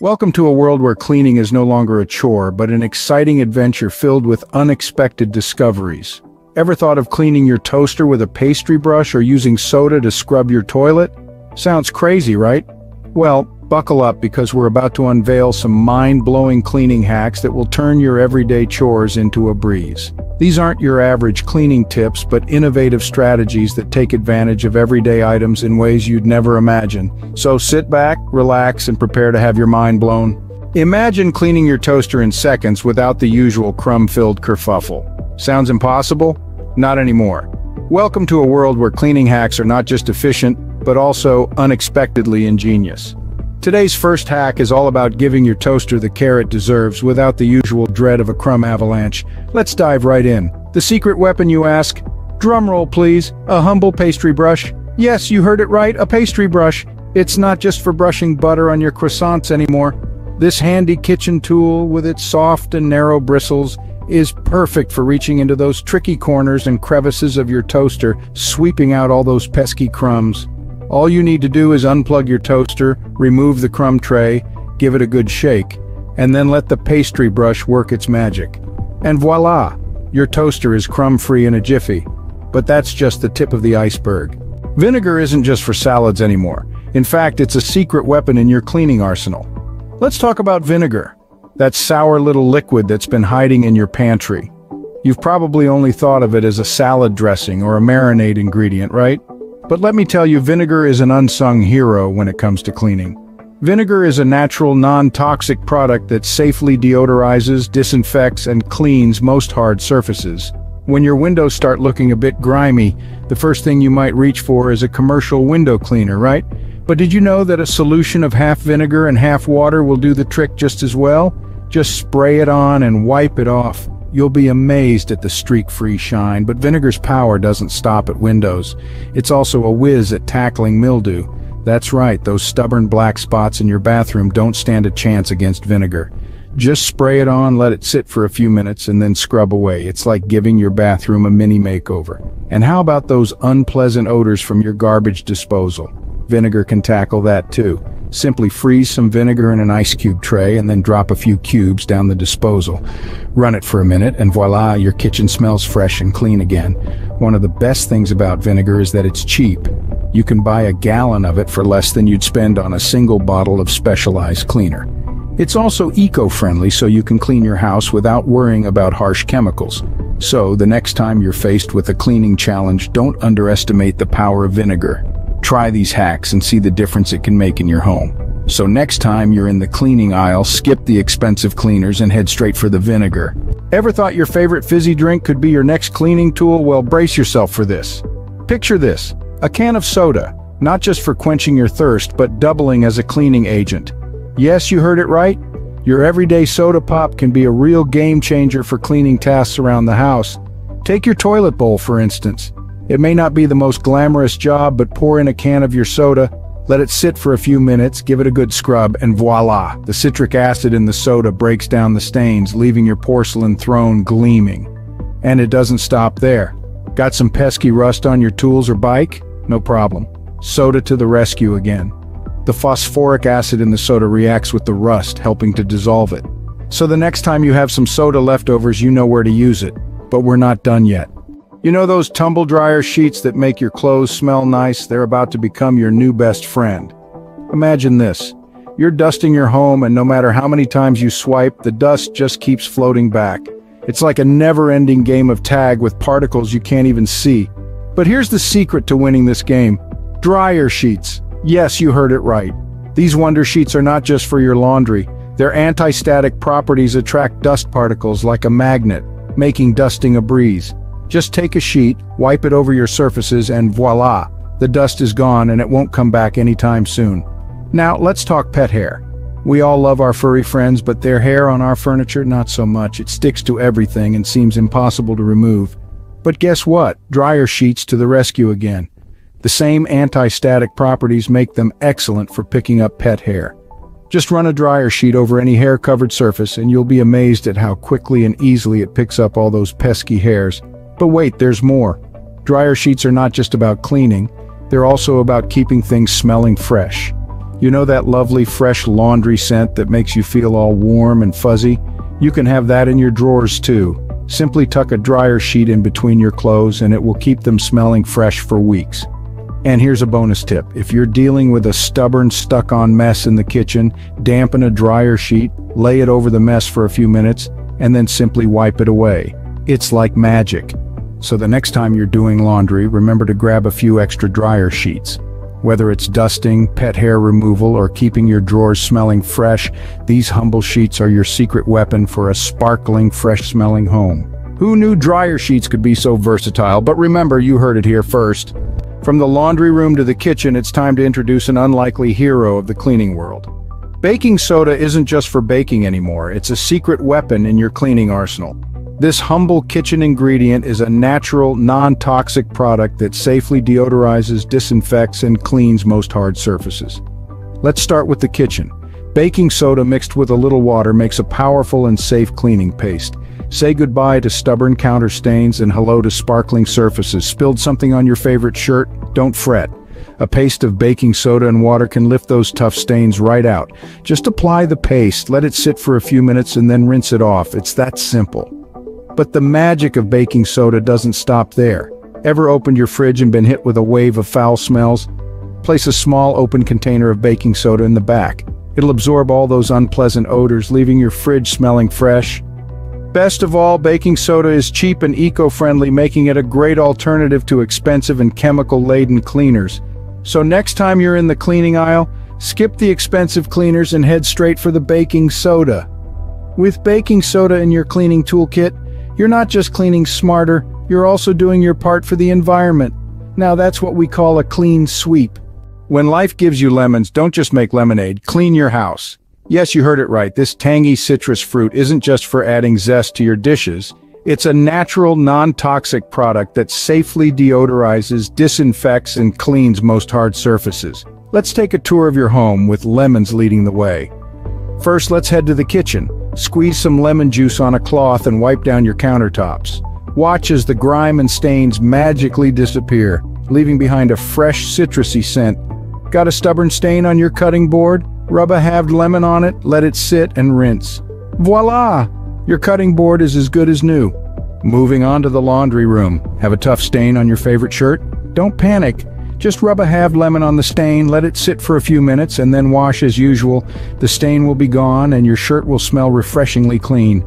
Welcome to a world where cleaning is no longer a chore, but an exciting adventure filled with unexpected discoveries. Ever thought of cleaning your toaster with a pastry brush or using soda to scrub your toilet? Sounds crazy, right? Well, buckle up, because we're about to unveil some mind-blowing cleaning hacks that will turn your everyday chores into a breeze. These aren't your average cleaning tips, but innovative strategies that take advantage of everyday items in ways you'd never imagine. So sit back, relax, and prepare to have your mind blown. Imagine cleaning your toaster in seconds without the usual crumb-filled kerfuffle. Sounds impossible? Not anymore. Welcome to a world where cleaning hacks are not just efficient, but also unexpectedly ingenious. Today's first hack is all about giving your toaster the care it deserves without the usual dread of a crumb avalanche. Let's dive right in. The secret weapon, you ask? Drumroll please, a humble pastry brush. Yes, you heard it right, a pastry brush. It's not just for brushing butter on your croissants anymore. This handy kitchen tool, with its soft and narrow bristles, is perfect for reaching into those tricky corners and crevices of your toaster, sweeping out all those pesky crumbs. All you need to do is unplug your toaster, remove the crumb tray, give it a good shake, and then let the pastry brush work its magic. And voila! Your toaster is crumb-free in a jiffy. But that's just the tip of the iceberg. Vinegar isn't just for salads anymore. In fact, it's a secret weapon in your cleaning arsenal. Let's talk about vinegar, that sour little liquid that's been hiding in your pantry. You've probably only thought of it as a salad dressing or a marinade ingredient, right? But let me tell you, vinegar is an unsung hero when it comes to cleaning. Vinegar is a natural, non-toxic product that safely deodorizes, disinfects, and cleans most hard surfaces. When your windows start looking a bit grimy, the first thing you might reach for is a commercial window cleaner, right? But did you know that a solution of half vinegar and half water will do the trick just as well? Just spray it on and wipe it off. You'll be amazed at the streak-free shine, but vinegar's power doesn't stop at windows. It's also a whiz at tackling mildew. That's right, those stubborn black spots in your bathroom don't stand a chance against vinegar. Just spray it on, let it sit for a few minutes, and then scrub away. It's like giving your bathroom a mini makeover. And how about those unpleasant odors from your garbage disposal? Vinegar can tackle that too. Simply freeze some vinegar in an ice cube tray and then drop a few cubes down the disposal. Run it for a minute and voila, your kitchen smells fresh and clean again. One of the best things about vinegar is that it's cheap. You can buy a gallon of it for less than you'd spend on a single bottle of specialized cleaner. It's also eco-friendly, so you can clean your house without worrying about harsh chemicals. So, the next time you're faced with a cleaning challenge, don't underestimate the power of vinegar. Try these hacks and see the difference it can make in your home. So next time you're in the cleaning aisle, skip the expensive cleaners and head straight for the vinegar. Ever thought your favorite fizzy drink could be your next cleaning tool? Well, brace yourself for this. Picture this, a can of soda, not just for quenching your thirst, but doubling as a cleaning agent. Yes, you heard it right. Your everyday soda pop can be a real game changer for cleaning tasks around the house. Take your toilet bowl, for instance. It may not be the most glamorous job, but pour in a can of your soda, let it sit for a few minutes, give it a good scrub, and voila! The citric acid in the soda breaks down the stains, leaving your porcelain throne gleaming. And it doesn't stop there. Got some pesky rust on your tools or bike? No problem. Soda to the rescue again. The phosphoric acid in the soda reacts with the rust, helping to dissolve it. So the next time you have some soda leftovers, you know where to use it. But we're not done yet. You know those tumble dryer sheets that make your clothes smell nice? They're about to become your new best friend. Imagine this. You're dusting your home, and no matter how many times you swipe, the dust just keeps floating back. It's like a never-ending game of tag with particles you can't even see. But here's the secret to winning this game. Dryer sheets. Yes, you heard it right. These wonder sheets are not just for your laundry. Their anti-static properties attract dust particles like a magnet, making dusting a breeze. Just take a sheet, wipe it over your surfaces, and voila! The dust is gone, and it won't come back anytime soon. Now, let's talk pet hair. We all love our furry friends, but their hair on our furniture, not so much. It sticks to everything and seems impossible to remove. But guess what? Dryer sheets to the rescue again. The same anti-static properties make them excellent for picking up pet hair. Just run a dryer sheet over any hair-covered surface, and you'll be amazed at how quickly and easily it picks up all those pesky hairs. But wait, there's more. Dryer sheets are not just about cleaning, they're also about keeping things smelling fresh. You know that lovely fresh laundry scent that makes you feel all warm and fuzzy? You can have that in your drawers too. Simply tuck a dryer sheet in between your clothes and it will keep them smelling fresh for weeks. And here's a bonus tip. If you're dealing with a stubborn, stuck-on mess in the kitchen, dampen a dryer sheet, lay it over the mess for a few minutes, and then simply wipe it away. It's like magic. So the next time you're doing laundry, remember to grab a few extra dryer sheets. Whether it's dusting, pet hair removal, or keeping your drawers smelling fresh, these humble sheets are your secret weapon for a sparkling, fresh-smelling home. Who knew dryer sheets could be so versatile? But remember, you heard it here first. From the laundry room to the kitchen, it's time to introduce an unlikely hero of the cleaning world. Baking soda isn't just for baking anymore, it's a secret weapon in your cleaning arsenal. This humble kitchen ingredient is a natural, non-toxic product that safely deodorizes, disinfects, and cleans most hard surfaces. Let's start with the kitchen. Baking soda mixed with a little water makes a powerful and safe cleaning paste. Say goodbye to stubborn counter stains and hello to sparkling surfaces. Spilled something on your favorite shirt? Don't fret. A paste of baking soda and water can lift those tough stains right out. Just apply the paste, let it sit for a few minutes, and then rinse it off. It's that simple. But the magic of baking soda doesn't stop there. Ever opened your fridge and been hit with a wave of foul smells? Place a small open container of baking soda in the back. It'll absorb all those unpleasant odors, leaving your fridge smelling fresh. Best of all, baking soda is cheap and eco-friendly, making it a great alternative to expensive and chemical-laden cleaners. So next time you're in the cleaning aisle, skip the expensive cleaners and head straight for the baking soda. With baking soda in your cleaning toolkit, you're not just cleaning smarter, you're also doing your part for the environment. Now that's what we call a clean sweep. When life gives you lemons, don't just make lemonade, clean your house. Yes, you heard it right, this tangy citrus fruit isn't just for adding zest to your dishes. It's a natural, non-toxic product that safely deodorizes, disinfects, and cleans most hard surfaces. Let's take a tour of your home with lemons leading the way. First, let's head to the kitchen. Squeeze some lemon juice on a cloth and wipe down your countertops. Watch as the grime and stains magically disappear, leaving behind a fresh citrusy scent. Got a stubborn stain on your cutting board? Rub a halved lemon on it, let it sit, and rinse. Voila! Your cutting board is as good as new. Moving on to the laundry room. Have a tough stain on your favorite shirt? Don't panic. Just rub a halved lemon on the stain, let it sit for a few minutes, and then wash as usual. The stain will be gone and your shirt will smell refreshingly clean.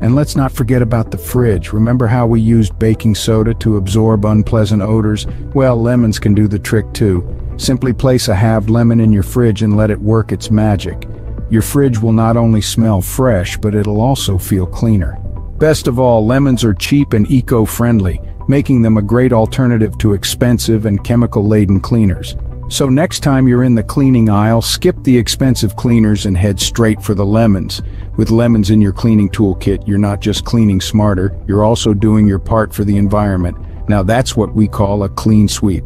And let's not forget about the fridge. Remember how we used baking soda to absorb unpleasant odors? Well, lemons can do the trick too. Simply place a halved lemon in your fridge and let it work its magic. Your fridge will not only smell fresh, but it'll also feel cleaner. Best of all, lemons are cheap and eco-friendly, making them a great alternative to expensive and chemical-laden cleaners. So next time you're in the cleaning aisle, skip the expensive cleaners and head straight for the lemons. With lemons in your cleaning toolkit, you're not just cleaning smarter, you're also doing your part for the environment. Now that's what we call a clean sweep.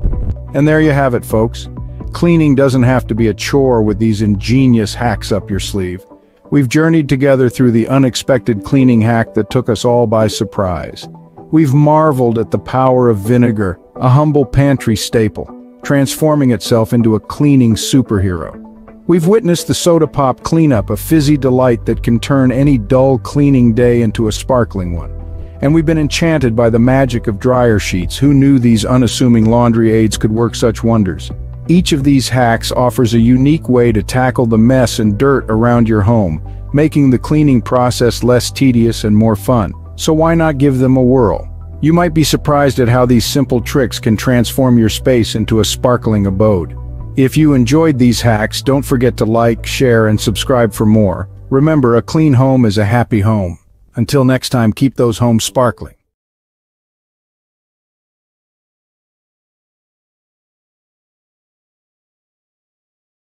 And there you have it, folks. Cleaning doesn't have to be a chore with these ingenious hacks up your sleeve. We've journeyed together through the unexpected cleaning hack that took us all by surprise. We've marveled at the power of vinegar, a humble pantry staple, transforming itself into a cleaning superhero. We've witnessed the soda pop cleanup, a fizzy delight that can turn any dull cleaning day into a sparkling one. And we've been enchanted by the magic of dryer sheets. Who knew these unassuming laundry aids could work such wonders? Each of these hacks offers a unique way to tackle the mess and dirt around your home, making the cleaning process less tedious and more fun. So why not give them a whirl? You might be surprised at how these simple tricks can transform your space into a sparkling abode. If you enjoyed these hacks, don't forget to like, share, and subscribe for more. Remember, a clean home is a happy home. Until next time, keep those homes sparkling.